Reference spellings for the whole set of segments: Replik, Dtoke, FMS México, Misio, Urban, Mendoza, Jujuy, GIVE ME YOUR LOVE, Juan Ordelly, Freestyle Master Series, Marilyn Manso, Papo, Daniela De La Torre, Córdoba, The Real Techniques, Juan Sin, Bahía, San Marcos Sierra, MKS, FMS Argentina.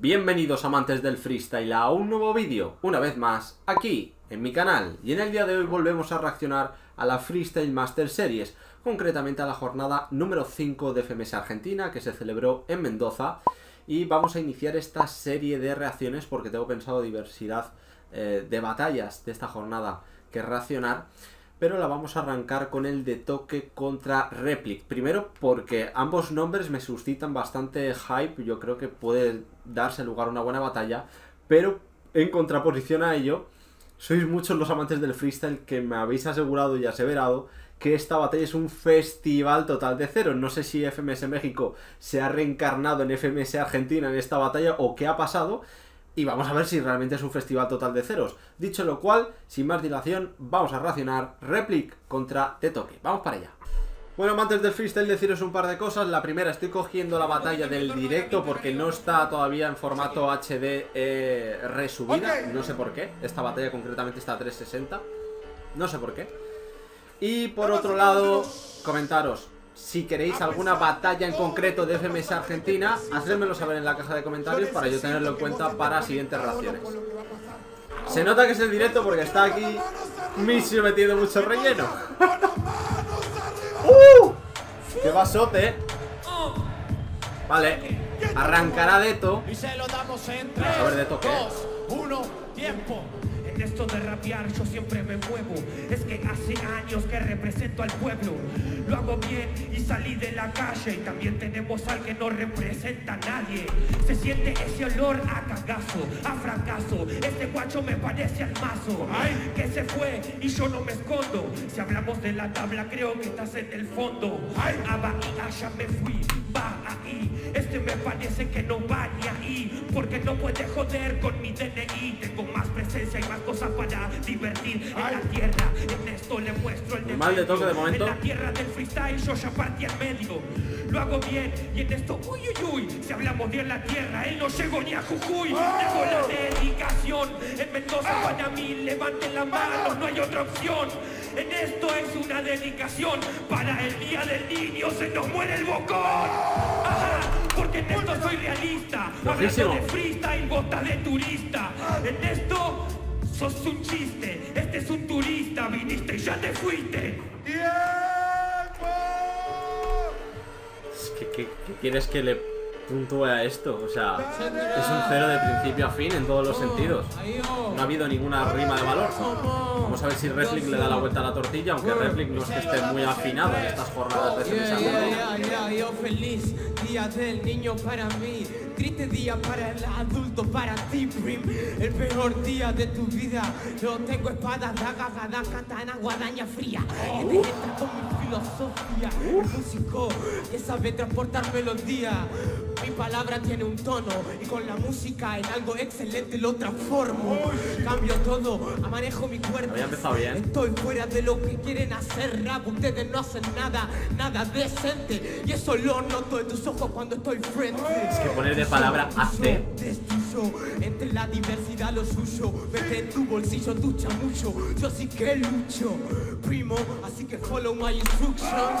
Bienvenidos amantes del freestyle a un nuevo vídeo, una vez más, aquí, en mi canal. Y en el día de hoy volvemos a reaccionar a la Freestyle Master Series, concretamente a la jornada número 5 de FMS Argentina, que se celebró en Mendoza. Y vamos a iniciar esta serie de reacciones porque tengo pensado diversidad de batallas de esta jornada que reaccionar. Pero la vamos a arrancar con el Dtoke contra Replik. Primero porque ambos nombres me suscitan bastante hype. Yo creo que puede darse lugar a una buena batalla. Pero en contraposición a ello, sois muchos los amantes del freestyle que me habéis asegurado y aseverado que esta batalla es un festival total de cero. No sé si FMS México se ha reencarnado en FMS Argentina en esta batalla o qué ha pasado. Y vamos a ver si realmente es un festival total de ceros. Dicho lo cual, sin más dilación, vamos a reaccionar Replik contra Dtoke. Vamos para allá. Bueno, amantes del freestyle, deciros un par de cosas. La primera, estoy cogiendo la batalla del directo porque no está todavía en formato HD resubida. No sé por qué. Esta batalla concretamente está a 360. No sé por qué. Y por otro lado, comentaros. Si queréis alguna batalla en concreto de FMS Argentina, hacedmelo saber en la caja de comentarios para yo tenerlo en cuenta para siguientes reacciones. Se nota que es el directo porque está aquí Misio metiendo mucho relleno. ¡Qué basote! Vale, arrancará Dtoke. A ver Dtoke. En esto de rapear yo siempre me muevo. Es que hace años que represento al pueblo. Lo hago bien y salí de la calle. Y también tenemos al que no representa a nadie. Se siente ese olor a cagazo, a fracaso. Este guacho me parece al mazo. Ay, que se fue y yo no me escondo. Si hablamos de la tabla creo que estás en el fondo. Ay, a Bahía ya me fui, va ahí. Este me parece que no va ni ahí. Porque no puede joder con mi DNI. Tengo más presencia y más cosas para divertir. Ay, en la tierra, en esto le muestro el de en la tierra del freestyle yo ya partí al medio. Lo hago bien y en esto, uy, uy, uy. Si hablamos de la tierra, él no llegó ni a Jujuy. Tengo la dedicación. En Mendoza para mí, levanten la mano, no hay otra opción. En esto es una dedicación. Para el día del niño se nos muere el bocón. Ajá, porque en esto soy realista. Hablando de freestyle, bota de turista. En esto... sos un chiste, este es un turista, viniste y ya te fuiste. Es que, ¿qué quieres que le puntúe a esto? O sea, es un cero de principio a fin en todos los sentidos. No ha habido ninguna rima de valor. Vamos a ver si Replik le da la vuelta a la tortilla, aunque Replik no es que esté muy afinado en estas jornadas de FMS. Yo feliz, día del niño para mí. Triste día para el adulto, para ti, prim. El peor día de tu vida. Yo tengo espadas, dagas, gadas, katana, guadaña fría. Que te entra con mi filosofía. El músico que sabe transportar melodía. Mi palabra tiene un tono y con la música en algo excelente lo transformo. Cambio todo, manejo mi cuerpo. Había empezado bien. Estoy fuera de lo que quieren hacer rap. Ustedes no hacen nada, nada decente. Y eso lo noto en tus ojos cuando estoy frente. Es que poner de palabra hacer. Entre la diversidad lo suyo. Vete en tu bolsillo, tu chamuyo. Yo sí que lucho, primo. Así que follow my instructions.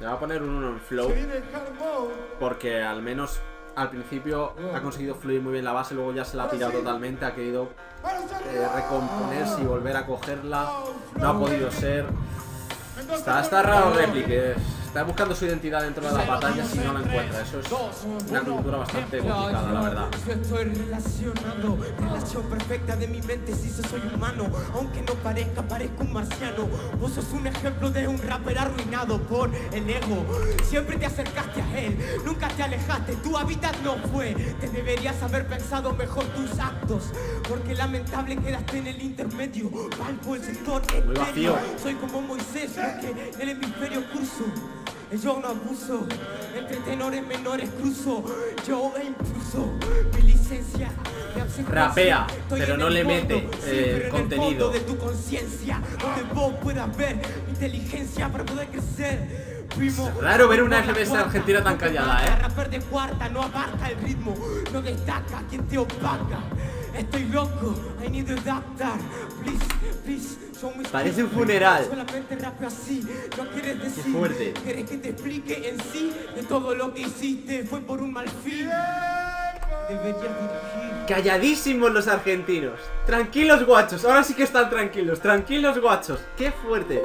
Le voy a poner un 1 en flow porque al menos al principio ha conseguido fluir muy bien la base. Luego ya se la ha tirado totalmente. Ha querido recomponerse y volver a cogerla. No ha podido ser. Está raro Replik. Está buscando su identidad dentro de las batallas y no la encuentra. Eso es una cultura bastante complicada, la verdad. Yo estoy relacionado, relación perfecta de mi mente. Si soy humano, aunque no parezca, parezco un marciano. Vos sos un ejemplo de un rapper arruinado por el ego. Siempre te acercaste a él, nunca te alejaste. Tu hábitat no fue. Te deberías haber pensado mejor tus actos, porque lamentable quedaste en el intermedio. Palpo el sector etéreo. Soy como Moisés, porque el hemisferio curso. Yo no abuso, entre tenores menores cruzo, yo impulso mi licencia rapea, pero no le mete contenido. Es raro ver una FMS Argentina tan callada, ¿eh? Parece un funeral. Qué fuerte. Calladísimos los argentinos. Tranquilos, guachos. Ahora sí que están tranquilos. Tranquilos, guachos. Qué fuerte.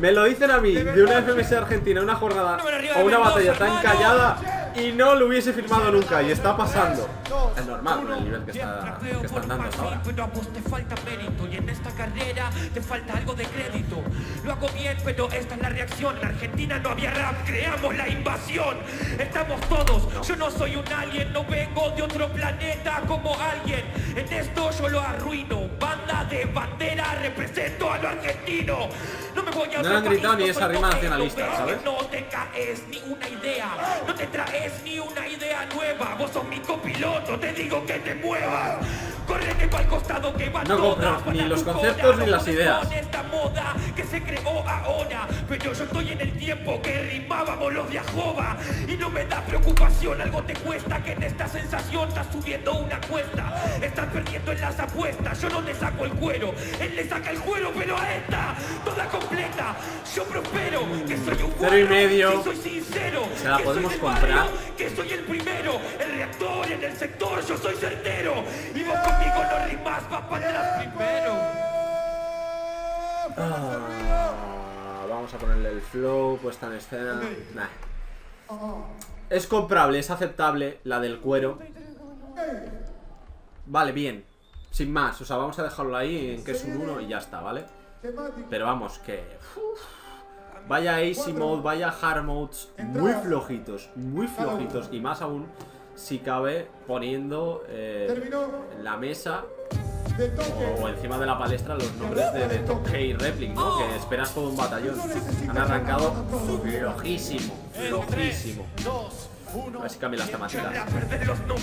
Me lo dicen a mí, de una FMS Argentina, una jornada o una batalla tan callada, y no lo hubiese firmado nunca, y está pasando. Es normal con el nivel que están dando ahora. Pero a vos te falta mérito, y en esta carrera te falta algo de crédito. Lo hago bien, pero esta es la reacción. En Argentina no había rap, creamos la invasión. Estamos todos, yo no soy un alien, no vengo de otro planeta como alguien. En esto yo lo arruino, banda de bandera, represento a lo argentino. No me voy a... No han gritado ni esa rima nacionalista, ¿sabes? No te caes ni una idea, no te traes ni una idea nueva. Vos sos mi copiloto, te digo que te muevas. Correte pa'l costado que va. No compras ni los conceptos ni las ideas. Esta moda que se creó ahora, pero yo estoy en el tiempo que rimábamos los de Ajova. Y no me da preocupación, algo te cuesta, que en esta sensación estás subiendo una cuesta. Estás perdiendo en las apuestas, yo no te saco el cuero, él le saca el cuero, pero a esta, toda completa. Yo prospero, que soy un 0,5. Que soy sincero, se la podemos comprar. Que soy el primero, el reactor en el sector, yo soy certero. Y vos conmigo no rimas, vas para atrás primero. Vamos a ponerle el flow, puesta en escena. Nah. Es comprable, es aceptable la del cuero. Vale, bien. Sin más, o sea, vamos a dejarlo ahí en que es un 1 y ya está, ¿vale? Pero vamos, que... vaya easy mode, vaya hard modes, muy flojitos, y más aún, si cabe, poniendo en la mesa o encima de la palestra los nombres de Dtoke y Replik, ¿no? Que esperas todo un batallón. Han arrancado flojísimo, flojísimo. A ver si cambian las temáticas.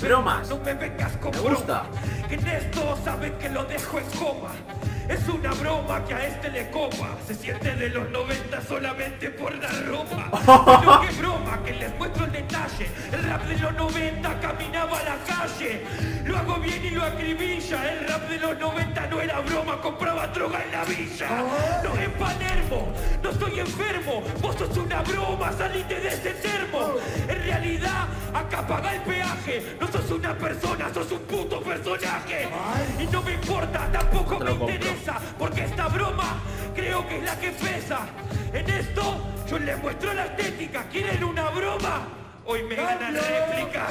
Bromas, me gusta. En esto saben que lo dejo en coma. Es una broma que a este le copa. Se siente de los 90 solamente por la ropa. Pero qué broma, que les muestro el detalle. El rap de los 90 caminaba a la calle. Lo hago bien y lo acribilla. El rap de los 90 no era broma, compraba droga en la villa. No es Palermo, no estoy enfermo. Vos sos una broma, salite de ese termo. En realidad, acá paga el peaje. No sos una persona, sos un puto personaje. Y no me importa, tampoco me interesa, porque esta broma creo que es la que pesa. En esto yo les muestro la estética. ¿Quieren una broma? Hoy me ganan réplica.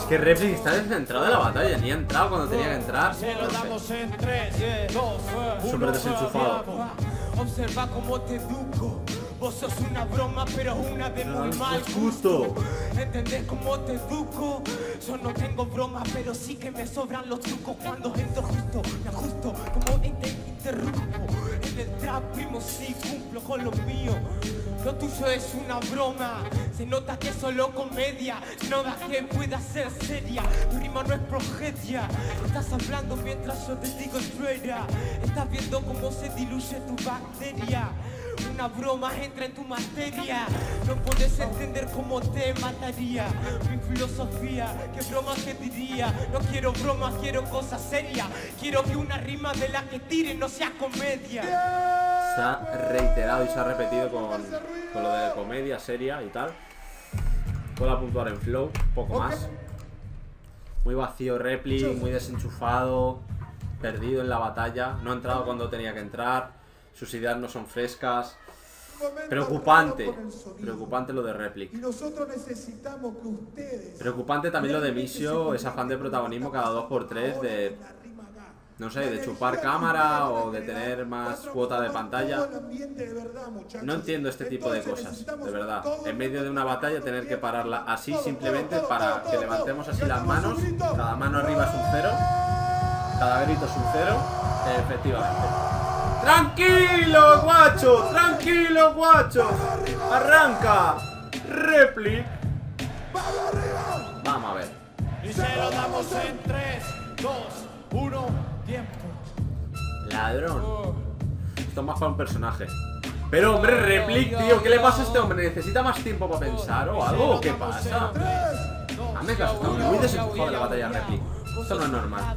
Es que Replik está descentrado de la batalla, ni ha entrado cuando tenía que entrar. No sé. Súper desenchufado. Observa cómo te educo. Vos sos una broma, pero una de muy mal gusto. ¿Entendés cómo te educo? Yo no tengo bromas, pero sí que me sobran los trucos. Cuando entro justo, me ajusto, como interrumpo. En el trap, primo, sí cumplo con lo mío. Lo tuyo es una broma, se nota que es solo comedia. No da que pueda ser seria, tu rima no es progedia. Estás hablando mientras yo te digo truera. Estás viendo cómo se diluye tu bacteria. Una broma entra en tu materia. No puedes entender cómo te mataría. Mi filosofía, qué broma te diría. No quiero bromas, quiero cosas serias. Quiero que una rima de la que tire no sea comedia. Se ha reiterado y se ha repetido con lo de comedia seria y tal. Puedo apuntar en flow, poco más. Muy vacío Replik, muy desenchufado. Perdido en la batalla. No ha entrado cuando tenía que entrar. Sus ideas no son frescas. Preocupante. Preocupante lo de Replik. Preocupante también lo de Misio. Ese afán de protagonismo cada 2×3 de... no sé, de chupar cámara o de tener más cuota de pantalla. No entiendo este tipo de cosas, de verdad. En medio de una batalla tener que pararla así simplemente para que levantemos así las manos. Cada mano arriba es un 0. Cada grito es un 0. Efectivamente. Tranquilo, guacho, tranquilo, guacho. Arranca Replik. Y se lo damos en 3, 2, 1, tiempo. Ladrón. Esto más para un personaje. Pero hombre, Replik, tío, ¿qué le pasa a este hombre? ¿Necesita más tiempo para pensar o algo? ¿Qué pasa? Hazme caso, está muy desenfocado de la batalla Replik. Esto no es normal.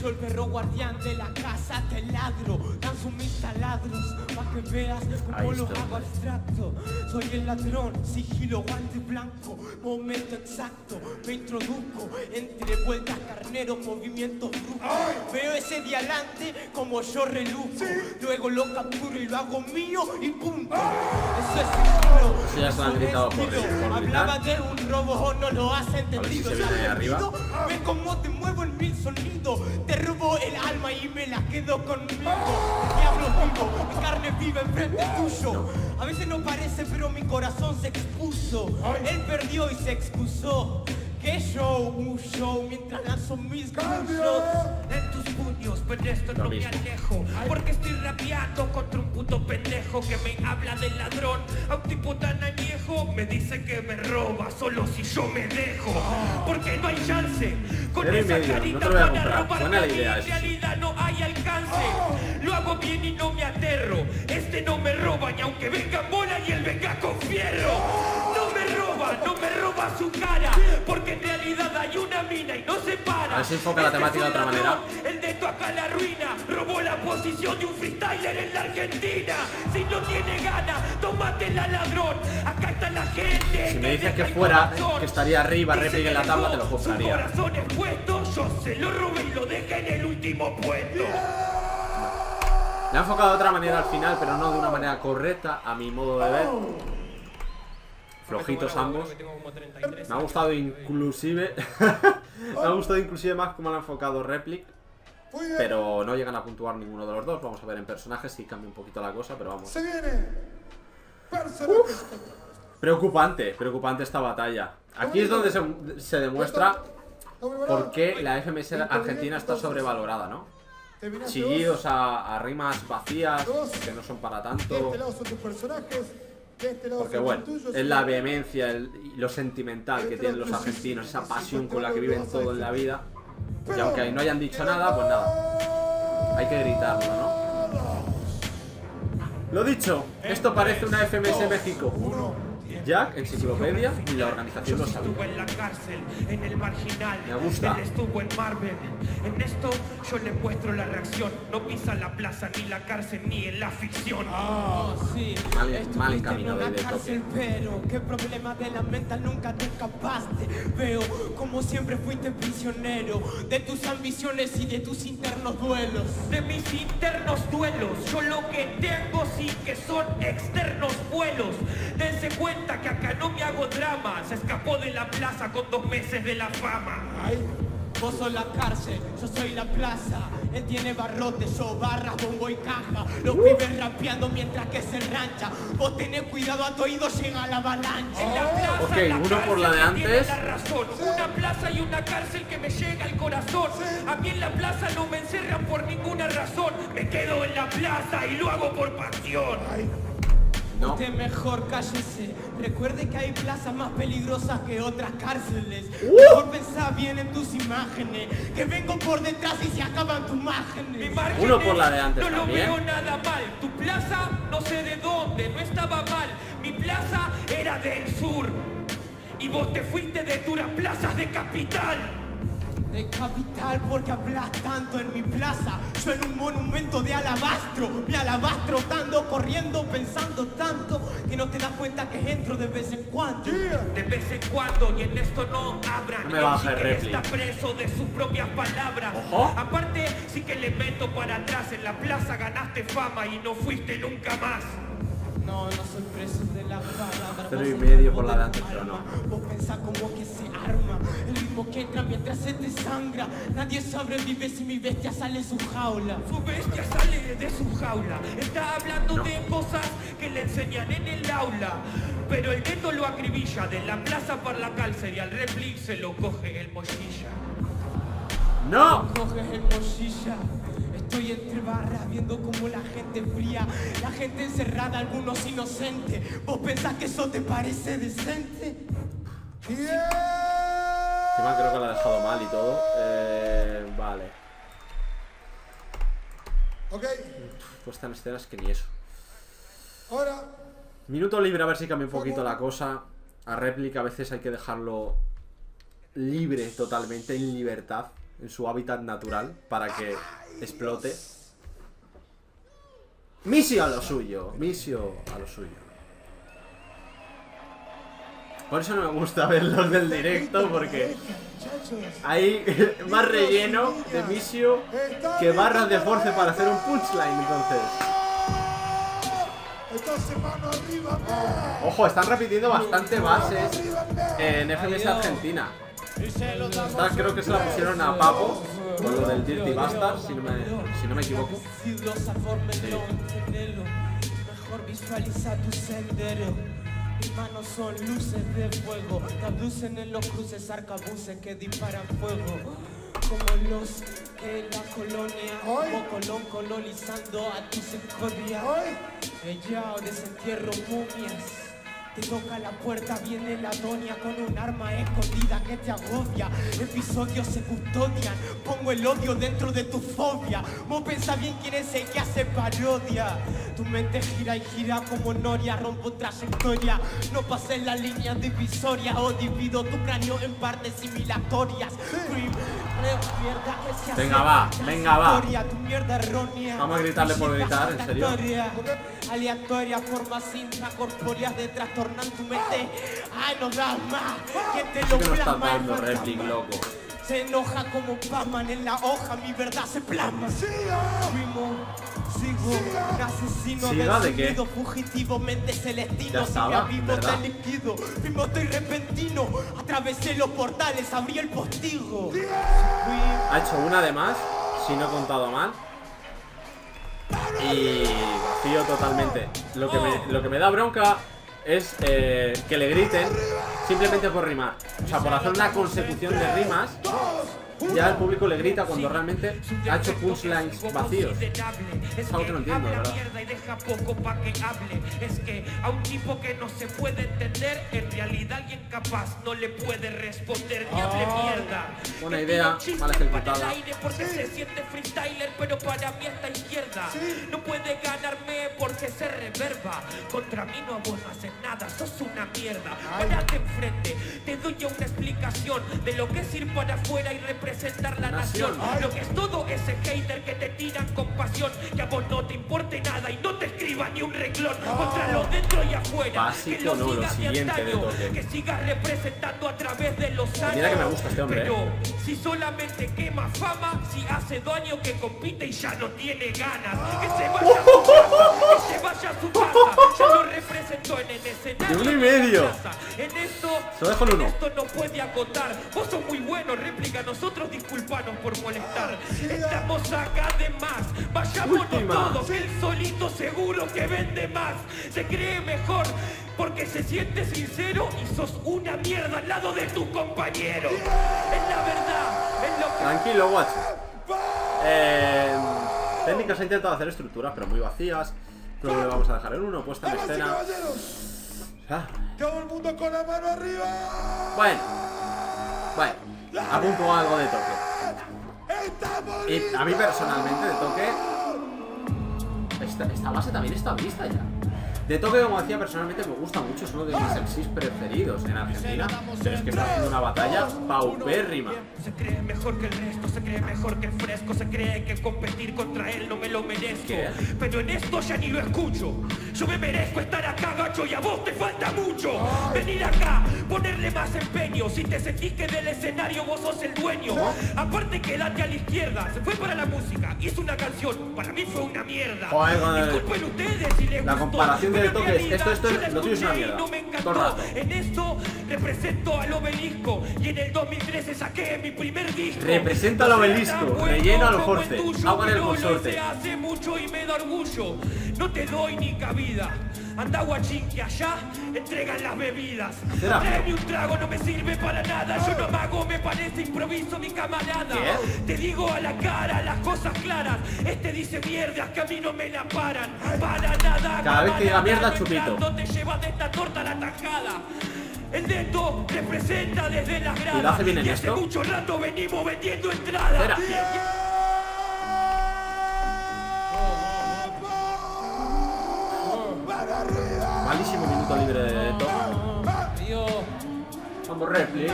Soy el perro guardián de la casa, te ladro, danzo mis taladros pa' que veas cómo los hago abstracto. Soy el ladrón, sigilo, guante blanco, momento exacto, me introduzco entre vueltas, carneros, movimientos bruscos. Veo ese dialante como yo reluzco, luego lo capturo y lo hago mío y punto. Eso es sigilo, eso es estilo. Hablaba de un robo o no lo has entendido. Ven cómo te muevo en mil sonidos. Te robo el alma y me la quedo conmigo. Diablo vivo, mi carne vive enfrente tuyo. A veces no parece, pero mi corazón se expuso. Él perdió y se excusó. Que show, un show, mientras lanzo mis gunshots en tus puños, pero esto no me alejo, porque estoy rabiando contra un puto pendejo que me habla del ladrón, a un tipo tan añejo, me dice que me roba solo si yo me dejo, porque no hay chance, con esa carita van a robarme a mí, en realidad no hay alcance, lo hago bien y no me aterro, este no me roba, y aunque venga bola y él venga con fierro. No me roba su cara, porque en realidad hay una mina y no se para. A ver si enfoca la temática de otra manera. El de Dtoke la ruina, robó la posición de un freestyler en la Argentina. Si no tiene ganas, tómate la ladrón. Acá está la gente. Si me dices que fuera, que estaría arriba, Replik en la tabla, te lo compraría. Su corazón expuesto, yo se lo robé y lo dejé en el último puesto. Le ha enfocado de otra manera al final, pero no de una manera correcta, a mi modo de ver. Flojitos ambos. Me ha gustado inclusive me ha gustado inclusive más como han enfocado Replik. Pero no llegan a puntuar ninguno de los dos. Vamos a ver en personajes si cambia un poquito la cosa. Pero vamos. Uf. Preocupante, preocupante esta batalla. Aquí es donde se demuestra por qué la FMS Argentina está sobrevalorada, ¿no? Chillidos a rimas vacías que no son para tanto. Porque bueno, es la vehemencia y lo sentimental que tienen los argentinos, esa pasión con la que viven todo en la vida. Y aunque no hayan dicho nada, pues nada, hay que gritarlo, ¿no? Lo dicho, esto parece una FMS México. Jack, enciclopedia y la organización lo sabía. Estuvo en la cárcel, en el marginal. Me gusta. Él estuvo en Marvel. En esto yo le muestro la reacción. No pisa la plaza, ni la cárcel, ni en la ficción. Sí. Mal encaminado de Dtoke. Pero qué problema de la mental nunca te escapaste. Veo como siempre fuiste prisionero de tus ambiciones y de tus internos duelos. De mis internos duelos. Yo lo que tengo sí que son externos vuelos. Dense cuenta que acá no me hago drama. Se escapó de la plaza con 2 meses de la fama. Ay. Vos sos la cárcel, yo soy la plaza. Él tiene barrotes, yo barras, bombo y caja. Los pibes rapeando mientras que se rancha. Vos tenés cuidado, a tu oído llega la avalancha. En la plaza, okay, la uno por la de antes. La razón. Una plaza y una cárcel que me llega al corazón. A mí en la plaza no me encerran por ninguna razón. Me quedo en la plaza y lo hago por pasión. Ay. No. Usted mejor cállese. Recuerde que hay plazas más peligrosas que otras cárceles. Mejor pensá bien en tus imágenes. Que vengo por detrás y se acaban tus imágenes. Uno por la de antes. No lo veo nada mal. Tu plaza no sé de dónde, no estaba mal. Mi plaza era del sur. Y vos te fuiste de duras plazas de capital. De capital porque hablas tanto en mi plaza. Yo en un monumento de alabastro. Me alabastro tanto, corriendo, pensando tanto, que no te das cuenta que entro de vez en cuando. De vez en cuando, y en esto no abran. Me baja el Replik. Está preso de sus propias palabras. Aparte, sí que le meto para atrás. En la plaza ganaste fama y no fuiste nunca más. No, no soy preso de la palabra. 3,5 por la de antes, pero no. Vos pensás como que se arma. El ritmo que entra mientras se te sangra. Nadie sobrevive si mi bestia sale de su jaula. Su bestia sale de su jaula. Está hablando de cosas que le enseñan en el aula. Pero el neto lo acribilla. De la plaza para la cárcel y al Replik se lo coge el mochilla. ¡No! Lo coges el mochilla. Estoy entre barras viendo como la gente fría, la gente encerrada, algunos inocentes. ¿Vos pensás que eso te parece decente? Yeah. Encima creo que la ha dejado mal y todo. Vale. Ok. Pues tan escenas que ni eso. Ahora. Minuto libre, a ver si cambia un poquito la cosa. A réplica a veces hay que dejarlo libre totalmente, en libertad, en su hábitat natural, para que explote. Misio a lo suyo, Misio a lo suyo. Por eso no me gusta ver los del directo, porque hay más relleno de Misio que barras de force para hacer un punchline, entonces. Ojo, están repitiendo bastante bases en FMS Argentina. Esta creo que se la pusieron a Papo con lo del Dirty Bastard, si no me equivoco. Sí. Mis manos son luces de fuego, te abducen en los cruces, arcabuces que disparan fuego. Como los de la colonia, como Colón colonizando a tus escorias. Ella desentierro momias. Te toca la puerta, viene la doña con un arma escondida que te agobia. Episodios se custodian, pongo el odio dentro de tu fobia. Vos pensás bien quién es el que hace parodia. Tu mente gira y gira como noria, rompo trayectoria. No pases la línea divisoria o divido tu cráneo en partes similatorias. Venga va. Vamos a gritarle por gritar, en serio. Aleatoria, forma cinta, corpóreas de trastornan tu mente. Ay, no das más. ¿Quién te lo plasma? Dando Replik, loco. Se enoja como Batman en la hoja, mi verdad se plasma. Sigo, un asesino del sentido, fugitivo, mente celestino, sigue vivo delinquido, primoto y repentino, atravesé los portales, abrí el postigo. Ha hecho una de más, si no he contado mal. Y vacío totalmente. Lo que me da bronca es que le griten simplemente por rimar. O sea, por hacer una consecución de rimas, ya el público le grita cuando realmente ha hecho punchlines vacíos. Es algo que no entiendo, la verdad. Es que a un tipo que no se puede entender, en realidad alguien capaz no le puede responder. Diable mierda. Buena idea, mal ejecutada. Porque se siente freestyler, pero para mí está izquierda. No puede ganarme porque se reverba. Contra mí no, vos no haces nada, sos una mierda. Parate enfrente, te doy yo una explicación de lo que es ir para afuera y representar la nación. Lo que es todo ese hater que te tiran con pasión, que a vos no te importe nada y no te escriba ni un renglón. Contra lo dentro y afuera, que lo sigas de antaño, que sigas representando a través de los años. Mira que me gusta este hombre, pero si solamente quema fama, si hace daño, que compite y ya no tiene ganas. Que se vaya a su casa, que se vaya a su casa. Ya lo representó en el escenario. De 1,5. En esto no puede agotar. Vos sos muy bueno, réplica. Nosotros disculpanos por molestar. Estamos acá de más. Vayámonos todos. El solito seguro que vende más. Se cree mejor porque se siente sincero y sos una mierda al lado de tus compañeros. Es la verdad. Es lo que... Tranquilo, guacho. Técnicas, he intentado hacer estructuras, pero muy vacías. Creo que lo vamos a dejar en uno. Puesta en escena. Todo el mundo con la mano arriba. Bueno. Apunto algo de Dtoke. Y a mí personalmente Dtoke, esta base también está vista ya. Dtoke, como decía, personalmente me gusta mucho. Es uno de mis MCs preferidos en Argentina. Pero es que está haciendo una batalla paupérrima. Se cree mejor que el resto, se cree mejor que el fresco, se cree que competir contra él no me lo merezco. Pero en esto ya ni lo escucho. Yo me merezco estar acá, gacho, y a vos te falta mucho. Venir acá, ponerle más empeño. Si te sentís que del escenario vos sos el dueño. Aparte, quédate a la izquierda. Se fue para la música, hizo una canción. Para mí fue una mierda. Disculpen ustedes si les gustó. Pero en realidad, yo la escuché y no me encantó. En esto represento al obelisco. Y en el 2013 saqué mi primer disco. Representa al obelisco, relleno al force. Hago el consorte. Hace mucho y me da orgullo. No te doy ni cabida. Anda guachín, que allá entregan las bebidas. Traeme un trago, no me sirve para nada. Yo no mago, me parece improviso, mi camarada. Te digo a la cara las cosas claras. Este dice mierdas que a mí no me la paran. Para nada. Cada vez que diga mierda, chupito. No te llevas de esta torta la tajada. El Dtoke representa desde las gradas. Y hace mucho rato venimos vendiendo entradas. Malísimo minuto libre de Dtoke. Vamos, Replik.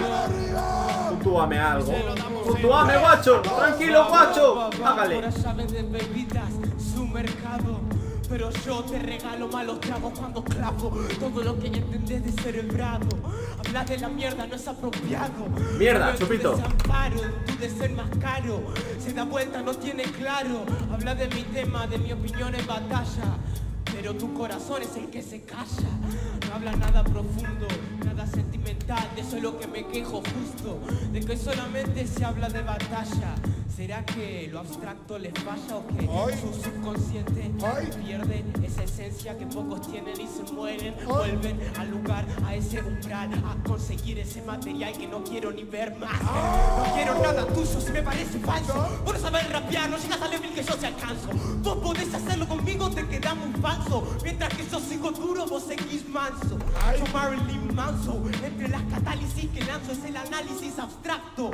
Puntúame algo. Puntúame, guacho. Tranquilo, guacho. Hágale. Ahora sabes de bebidas, su mercado. Pero yo te regalo malos tragos cuando clavo todo lo que ya entendés de cerebrado. Hablar de la mierda no es apropiado. Mierda, chupito. Desamparo, tu de ser más caro. Se da vuelta, no tiene claro. Hablar de mi tema, de mi opinión en batalla. Pero tu corazón es el que se calla. No habla nada profundo, nada sentimental. De eso es lo que me quejo justo. De que solamente se habla de batalla. ¿Será que lo abstracto les falla o que su subconsciente pierde esa esencia que pocos tienen y se mueren? Vuelven al lugar, a ese umbral, a conseguir ese material que no quiero ni ver más. No quiero nada tuyo si me parece falso. Por saber rapear no llegas al nivel que yo te alcanzo. Vos podés hacerlo conmigo, te quedás muy falso. Mientras que yo sigo duro, vos seguís manso. Yo Marilyn Manso, entre las catálisis que lanzo es el análisis abstracto.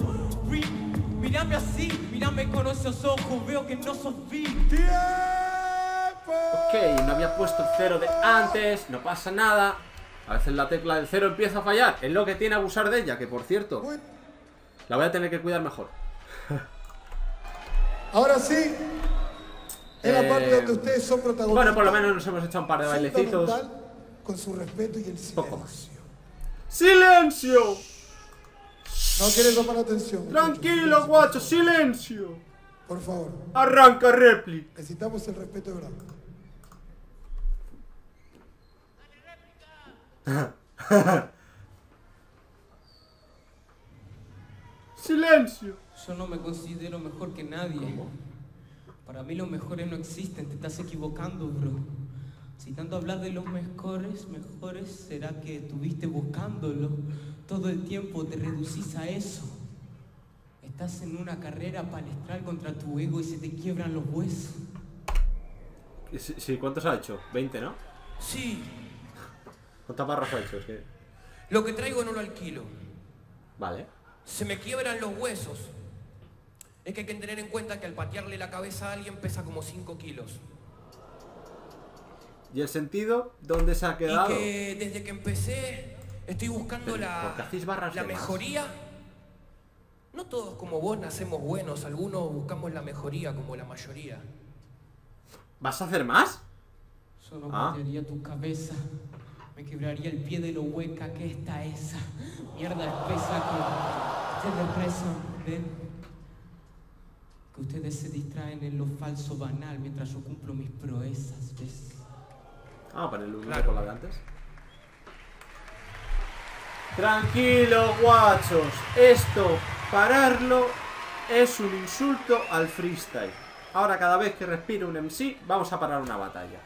Mírame así, mírame con esos ojos, veo que no sos vil. ¡Tiempo! Ok, no había puesto el cero de antes, no pasa nada. A veces la tecla del cero empieza a fallar, es lo que tiene abusar de ella, que por cierto, la voy a tener que cuidar mejor. Ahora sí, es la parte donde ustedes son protagonistas. Bueno, por lo menos nos hemos hecho un par de bailecitos. Con su respeto y el silencio. Poco más. ¡Silencio! No quieres tomar atención. Tranquilo, guacho, silencio. Por favor. Arranca, Replik. Necesitamos el respeto de verdad. Silencio. Yo no me considero mejor que nadie. ¿Cómo? Para mí los mejores no existen, te estás equivocando, bro. Si tanto hablas de los mejores, será que estuviste buscándolo. Todo el tiempo te reducís a eso. Estás en una carrera palestral contra tu ego y se te quiebran los huesos. Sí, ¿cuántos ha hecho? 20, ¿no? Sí. ¿Cuántas barras ha hecho? Es que... Lo que traigo no lo alquilo. Vale. Se me quiebran los huesos. Es que hay que tener en cuenta que al patearle la cabeza a alguien pesa como 5 kilos. ¿Y el sentido? ¿Dónde se ha quedado? Y que desde que empecé... Estoy buscando la mejoría. No todos como vos nacemos buenos. Algunos buscamos la mejoría como la mayoría. ¿Vas a hacer más? Solo metería tu cabeza. Me quebraría el pie de lo hueca que está esa. Mierda espesa que ustedes presan. ¿Ven? Que ustedes se distraen en lo falso banal mientras yo cumplo mis proezas. ¿Ves? Ah, para el lugar claro. Con la de antes. Tranquilo, guachos. Esto, pararlo, es un insulto al freestyle. Ahora cada vez que respiro un MC, vamos a parar una batalla.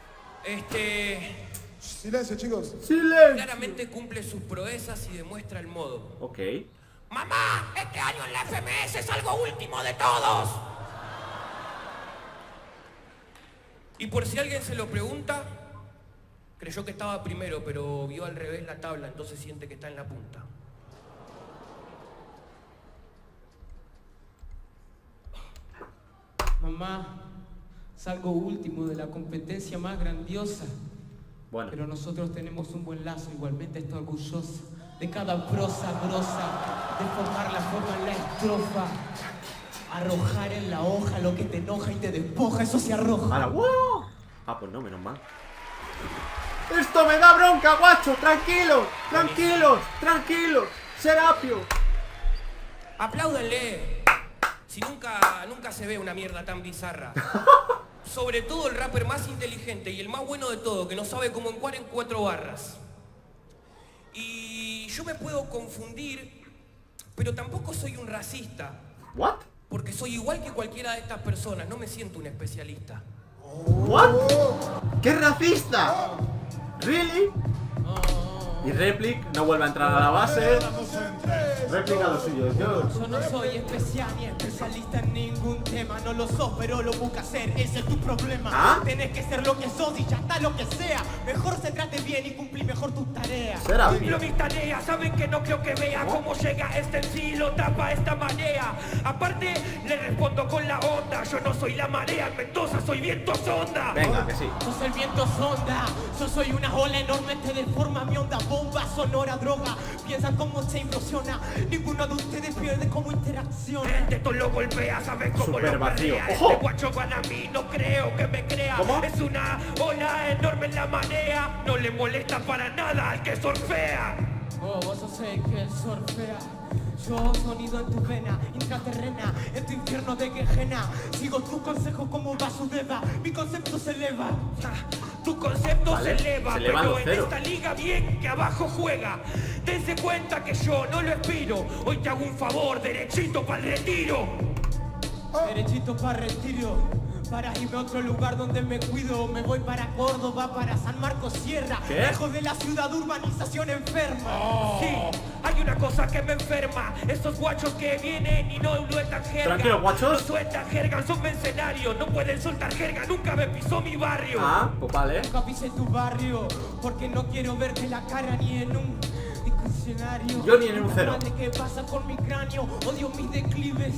Silencio, chicos. Silencio. Claramente cumple sus proezas y demuestra el modo. Ok. Mamá, este año en la FMS es algo último de todos. Y por si alguien se lo pregunta... Creyó que estaba primero, pero vio al revés la tabla, entonces siente que está en la punta. Mamá, salgo último de la competencia más grandiosa. Bueno. Pero nosotros tenemos un buen lazo, igualmente estoy orgullosa de cada prosa grosa, de formar la forma en la estrofa, arrojar en la hoja lo que te enoja y te despoja, eso se arroja. ¡Hala, wow! Ah, pues no, menos mal. Esto me da bronca, guacho. Tranquilo, tranquilos, tranquilos. Serapio. Apláudanle. Si nunca se ve una mierda tan bizarra. Sobre todo el rapper más inteligente y el más bueno de todo, que no sabe cómo encuadrar en 4 barras. Y yo me puedo confundir, pero tampoco soy un racista. ¿What? Porque soy igual que cualquiera de estas personas. No me siento un especialista. ¿What? ¡Qué racista! ¿Really? Y Replik no vuelve a entrar a la base. Réplica lo suyo. Yo no soy especial ni especialista en ningún tema. No lo sos, pero lo buscas ser. Ese es tu problema. ¿Ah? Tenés que ser lo que sos y ya está lo que sea. Mejor se trate bien y cumplí mejor tus tareas. Cumplo mis tareas, saben que no creo que vea cómo llega este en sí, lo tapa esta marea. Aparte, le respondo con la onda. Yo no soy la marea, en Mendoza soy viento sonda. Venga, que sí. Sos el viento sonda. Yo soy una ola enorme, te deforma mi onda. Bomba sonora, droga. Piensa cómo se implosiona. Ninguno de ustedes pierde como interacción. Este todo lo golpea, saben cómo lo golpea. Este guacho van a mí, no creo que me crea. ¿Cómo? Es una ola enorme en la marea. No le molesta para nada al que surfea. Oh, vos sos el que surfea. Yo sonido en tu vena, intraterrena, en tu infierno de quejena. Sigo tu consejo como basudeva, mi concepto se eleva. Tu concepto se eleva, pero en esta liga bien que abajo juega. Dense cuenta que yo no lo expiro. Hoy te hago un favor, derechito para el retiro. Derechito para el retiro. Para irme a otro lugar donde me cuido. Me voy para Córdoba, para San Marcos Sierra. Lejos de la ciudad, urbanización enferma. Sí, hay una cosa que me enferma. Estos guachos que vienen y no sueltan jerga. Tranquilo, guachos. No sueltan jerga, son mercenarios. No pueden soltar jerga, nunca me pisó mi barrio. Ah, pues vale. Nunca pisé tu barrio, porque no quiero verte la cara ni en un diccionario. Yo ni en un cero. ¿Qué pasa con mi cráneo? Odio mis declives.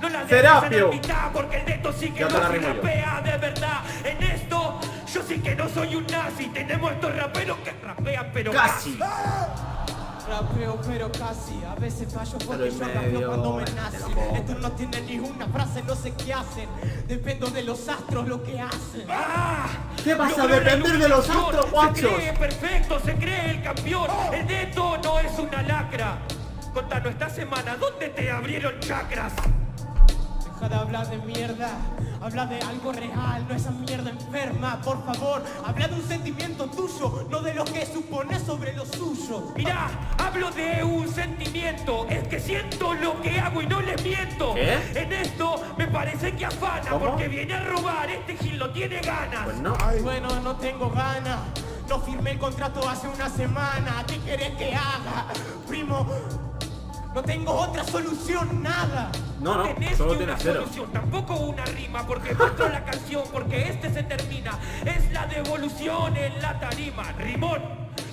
No la Serapio. Mitad porque el neto sí que no se rapea de verdad. En esto yo sí que no soy un nazi. Tenemos estos raperos que rapean pero casi. Rapeo pero casi. A veces fallo porque yo rapeo cuando me nace. Estos no tienen ni una frase, no sé qué hacen. Dependo de los astros lo que hacen. ¿Qué vas a depender de los astros, guachos? Se cree perfecto, se cree el campeón. El neto no es una lacra. Contanos esta semana, ¿dónde te abrieron chakras? De hablar de mierda, habla de algo real, no esa mierda enferma, por favor, habla de un sentimiento tuyo, no de lo que supones sobre lo suyo. Mirá, hablo de un sentimiento, es que siento lo que hago y no les miento. ¿Qué? En esto me parece que afana, porque viene a robar, este Gil no tiene ganas. Pues no. Bueno, no tengo ganas, no firmé el contrato hace una semana, ¿qué querés que haga? Primo, no tengo otra solución, nada. No, no, tenés solo que una solución, tampoco una rima, porque muestro la canción, porque este se termina. Es la devolución en la tarima. Rimón,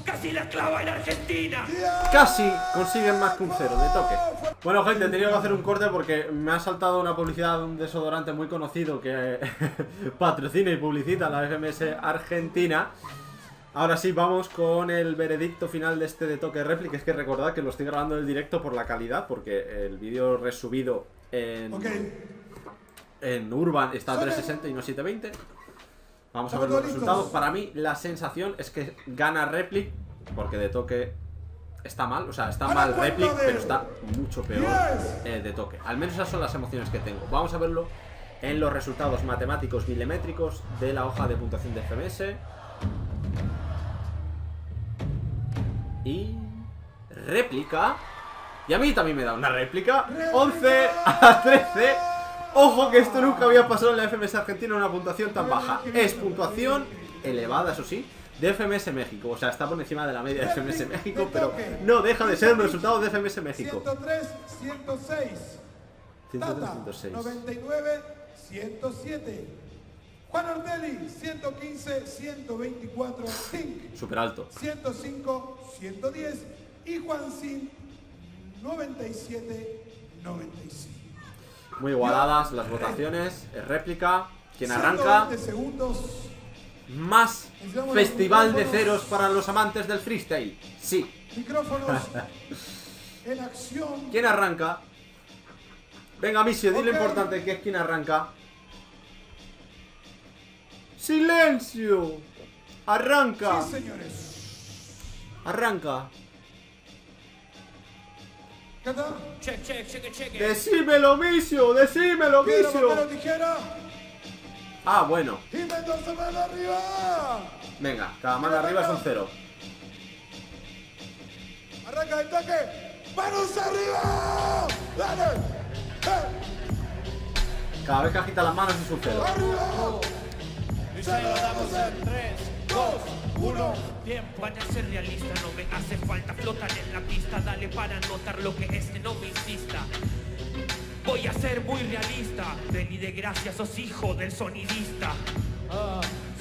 casi la clava en Argentina. Casi consiguen más que un cero, de toque. Bueno, gente, he tenido que hacer un corte porque me ha saltado una publicidad de un desodorante muy conocido que patrocina y publicita la FMS Argentina. Ahora sí, vamos con el veredicto final de este Dtoke Replik. Es que recordad que lo estoy grabando en el directo por la calidad, porque el vídeo resubido en Urban está a 360 y no 720. Vamos a ver los resultados. Para mí la sensación es que gana Replik, porque Dtoke está mal. O sea, está mal Replik, pero está mucho peor Dtoke. Al menos esas son las emociones que tengo. Vamos a verlo en los resultados matemáticos milimétricos de la hoja de puntuación de FMS. Y réplica. Y a mí también me da una réplica. 11 a 13. Ojo que esto nunca había pasado en la FMS Argentina, una puntuación tan baja. Es puntuación elevada, eso sí, de FMS México. O sea, está por encima de la media de FMS México, pero no deja de ser un resultado de FMS México. 103, 106. 99, 107. Juan Ordelly, 115, 124, Sin. Super alto. 105, 110. Y Juan Sin, 97, 95. Muy igualadas las votaciones. Réplica. Quien arranca. Más festival de ceros para los amantes del freestyle. Sí. Micrófonos en acción. ¿Quién arranca? Venga, Misio, di lo importante que es quien arranca. ¡Silencio! ¡Arranca! Sí, señores. ¡Arranca! Check, check, check, check. ¡Decímelo, Misio! ¡Decímelo, Misio! Ah, bueno. Venga, cada mano arriba es un cero. ¡Arranca el toque! ¡Manos arriba! ¡Dale! Cada vez que agita las manos es un cero. ¡Arriba! Y se lo damos en 3, 2, 1, tiempo. Para ser realista no me hace falta flotar en la pista. Dale para notar lo que no me insista. Voy a ser muy realista. Vení de gracia, sos hijo del sonidista.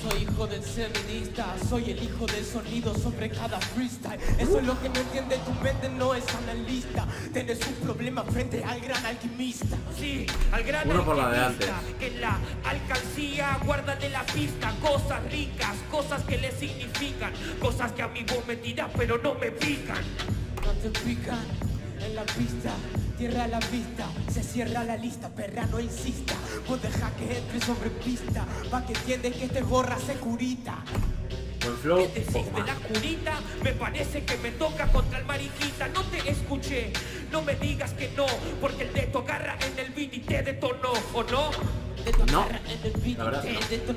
Soy hijo del seminista, soy el hijo del sonido sobre cada freestyle. Eso es lo que no entiende tu mente, no es analista. Tienes un problema frente al gran alquimista. Sí, al gran alquimista. Uno por la de antes. En la alcancía guardan de la pista cosas ricas, cosas que le significan, cosas que a mí vos me tirás pero no me pican. No te pican en la pista. Tierra a la vista, se cierra la lista, perra no insista. Vos dejá que entre sobre pista, pa' que entiendes que este gorra se curita. ¿Qué decís de la curita? Me parece que me toca contra el mariquita. No te escuché, no me digas que no, porque el Dtoke agarra en el beat y te detonó, ¿o no? No, la verdad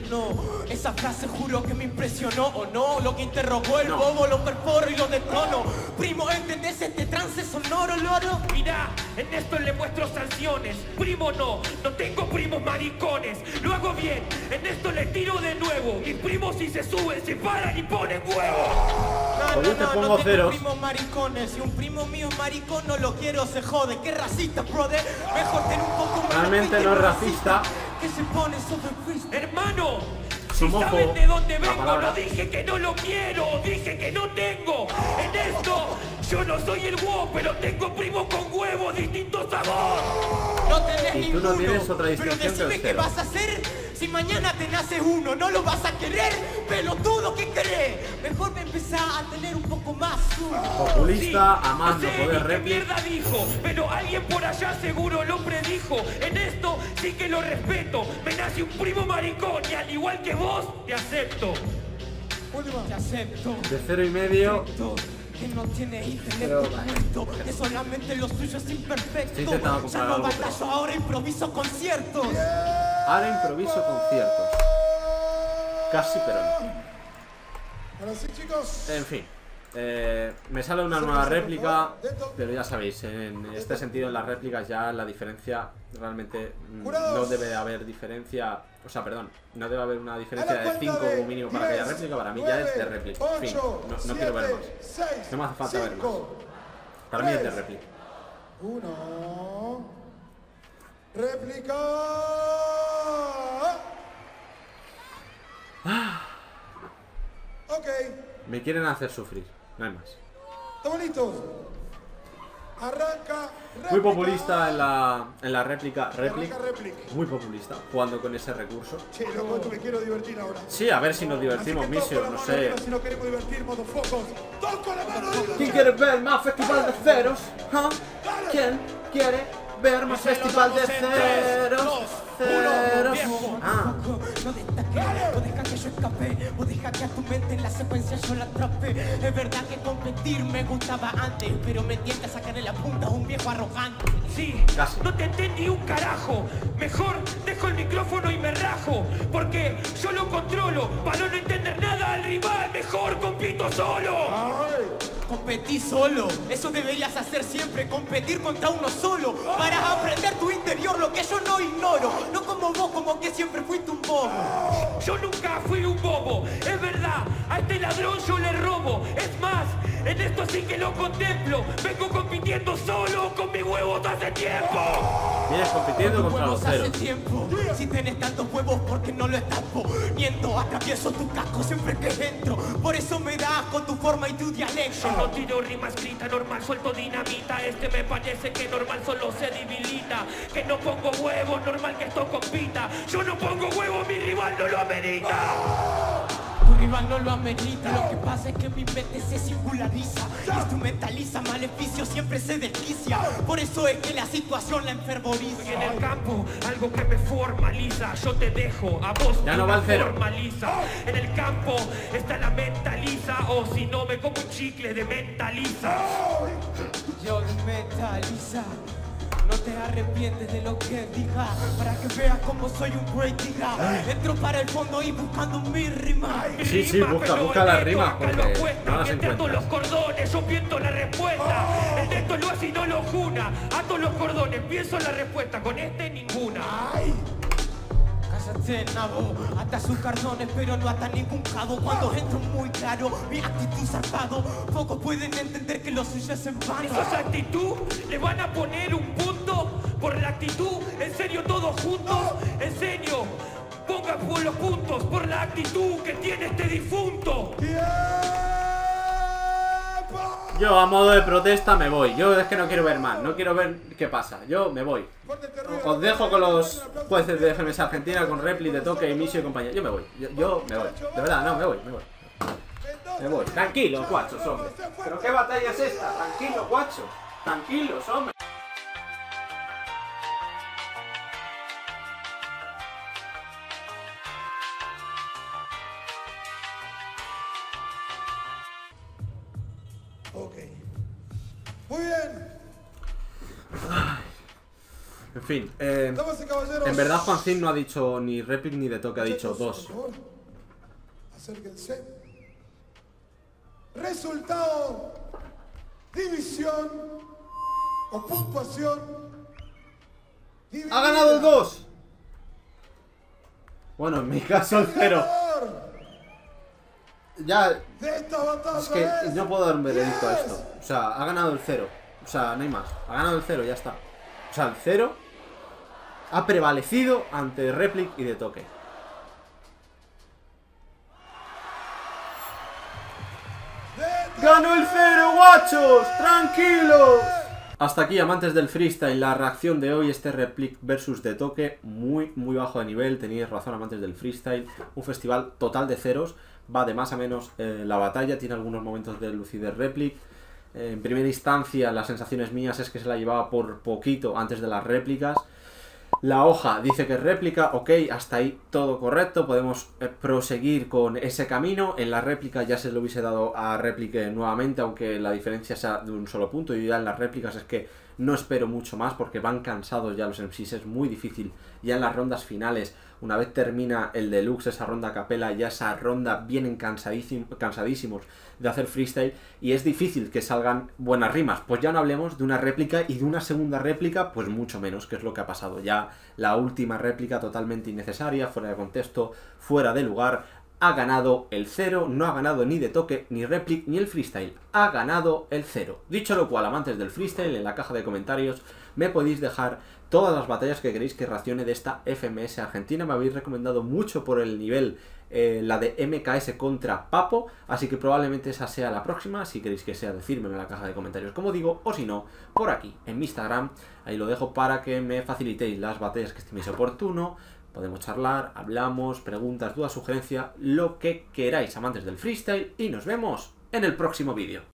no. Esa frase juro que me impresionó, ¿o no? Lo que interrogó el bobo, lo perforo y lo detono. Primo, ¿entendés este trance sonoro, loro? Mirá, en esto le muestro sanciones. Primo no tengo primos maricones. Lo hago bien, en esto le tiro de nuevo. Mis primos si se suben, se paran y ponen huevo. No tengo primos maricones. Si un primo mío es maricón, no lo quiero, se jode. Qué racista, brother. Mejor tener un poco más. Realmente no es racista. Que se pone sobre freestyle. Hermano, si saben de dónde vengo, no dije que no lo quiero, dije que no tengo. En esto, yo no soy el huevo, pero tengo primos con huevos, distinto sabor. No tenés ninguno, no tienes otra distinción, pero decime qué vas a hacer si mañana te nace uno. No lo vas a querer, pelotudo, ¿qué crees? Mejor me empezá a tener un poco más. Populista, sí, amando, no sé poder qué mierda dijo, pero alguien por allá seguro lo predijo. En esto sí que lo respeto. Me nace un primo maricón y al igual que vos, te acepto. Te acepto. De 0,5. Que no tiene intelecto correcto, que solamente lo suyo es imperfecto. Ya no batallo, ahora improviso conciertos. Ahora improviso conciertos. Casi, pero no. Ahora sí, chicos. En fin, me sale una nueva réplica, pero ya sabéis, en este sentido, en las réplicas ya la diferencia realmente no debe haber diferencia. O sea, perdón, no debe haber una diferencia de 5 como mínimo para aquella réplica. Para mí ya es de réplica. En fin, no quiero ver más. No me hace falta ver más. Para mí es de réplica. 1. Réplica. Ok. Me quieren hacer sufrir, no hay más. Estamos listos. Arranca. Réplica. Muy populista en la réplica. Muy populista, jugando con ese recurso. Che, loco, me quiero divertir ahora. Sí, a ver si nos divertimos, Misio, no sé. Arriba, si no queremos divertir, motofocos. Todos con la mano arriba. ¿Quién quiere ver más festival de ceros? ¿Ah? ¿Quién quiere ver más festival de ceros? 3, 2, 1, viejo. No destaque, no deja que yo escape, o deja que a tu mente en la secuencia yo la atrape. Es verdad que competir me gustaba antes, pero me tienta a sacarle la punta a un viejo arrogante. Sí, casi. No te entendí un carajo. Mejor dejo el micrófono y me rajo, porque yo lo controlo. Para no entender nada al rival, mejor compito solo. Competí solo, eso deberías hacer siempre, competir contra uno solo, para aprender tu interior, lo que yo no ignoro. No como vos, como que siempre fuiste un bobo. Yo nunca fui un bobo, es verdad. A este ladrón yo le robo. Es más, en esto sí que lo contemplo. Vengo compitiendo solo con mis huevos hace tiempo. Vienes compitiendo contra los ceros. Si tenés tantos huevos, porque no lo estás poniendo. Atravieso tu casco siempre que entro. Por eso me das con tu forma y tu dialecto. Yo no tiro rima escrita, normal suelto dinamita. Este me parece que normal solo se debilita. Que no pongo huevos, normal que esto compita. Yo no pongo huevos, mi rival no lo amerita. Tu rival no lo amerita, lo que pasa es que mi mente se singulariza, instrumentaliza, maleficio siempre se desquicia. Por eso es que la situación la enfervoriza. Estoy en el campo, algo que me formaliza. Yo te dejo, a vos ya no va me formaliza. En el campo está la mentaliza, o si no me como un chicle de mentaliza. Yo de mentaliza. No te arrepientes de lo que diga, para que veas como soy un great diga. Entro para el fondo y buscando mi rima. Sí, busca la rima, porque no las encuentras. Los cordones, yo pienso la respuesta. El de esto lo hace y no lo juna. Ato los cordones, pienso la respuesta, con este ninguna. Ay. de nabo. Hasta sus cartones, pero no hasta ningún cabo. Cuando entro muy claro, mi actitud zarpado. Pocos pueden entender que lo suyo es en vano. Esa actitud le van a poner un punto por la actitud. En serio, todos juntos, en serio. Pongan por los puntos por la actitud que tiene este difunto. Yo a modo de protesta me voy. Yo es que no quiero ver más, no quiero ver qué pasa. Yo me voy. Os dejo con los jueces de FMS Argentina, con Replik, Dtoke, Misio y compañía. Yo me voy, yo me voy. De verdad, no, me voy, me voy. Me voy. Tranquilos, guachos, hombre. ¿Pero qué batalla es esta? Tranquilos, guachos. Tranquilos, hombre. En fin, en verdad Juan Sin no ha dicho ni Replik ni Dtoke, ha dicho dos. Acérquense. Resultado, división o puntuación. Dividida. ¡Ha ganado el 2! Bueno, en mi caso el 0. Ya, es que no puedo dar un veredicto a esto. O sea, ha ganado el 0. O sea, no hay más. Ha ganado el 0, ya está. O sea, el 0 ha prevalecido ante Replik y Dtoke. ¡Ganó el 0, guachos! ¡Tranquilos! Hasta aquí, amantes del freestyle, la reacción de hoy, este Replik versus Dtoke. Muy, muy bajo de nivel, tenéis razón, amantes del freestyle. Un festival total de ceros. Va de más a menos la batalla, tiene algunos momentos de lucidez Replik. En primera instancia, las sensaciones mías es que se la llevaba por poquito antes de las réplicas. La hoja dice que es réplica, ok, hasta ahí todo correcto, podemos proseguir con ese camino. En la réplica ya se lo hubiese dado a Replik nuevamente, aunque la diferencia sea de un solo punto. Y ya en las réplicas es que no espero mucho más porque van cansados ya los MCs, es muy difícil. Ya en las rondas finales, una vez termina el deluxe, esa ronda a capela, ya esa ronda vienen cansadísimos de hacer freestyle y es difícil que salgan buenas rimas. Pues ya no hablemos de una réplica y de una segunda réplica, pues mucho menos, que es lo que ha pasado. Ya la última réplica totalmente innecesaria, fuera de contexto, fuera de lugar. Ha ganado el 0, no ha ganado ni Dtoke, ni Replik, ni el freestyle. Ha ganado el 0. Dicho lo cual, amantes del freestyle, en la caja de comentarios me podéis dejar todas las batallas que queréis que reaccione de esta FMS Argentina. Me habéis recomendado mucho por el nivel la de MKS contra Papo, así que probablemente esa sea la próxima. Si queréis que sea, decírmelo en la caja de comentarios, como digo, o si no, por aquí, en mi Instagram. Ahí lo dejo para que me facilitéis las batallas que estiméis oportuno. Podemos charlar, hablamos, preguntas, dudas, sugerencias, lo que queráis, amantes del freestyle, y nos vemos en el próximo vídeo.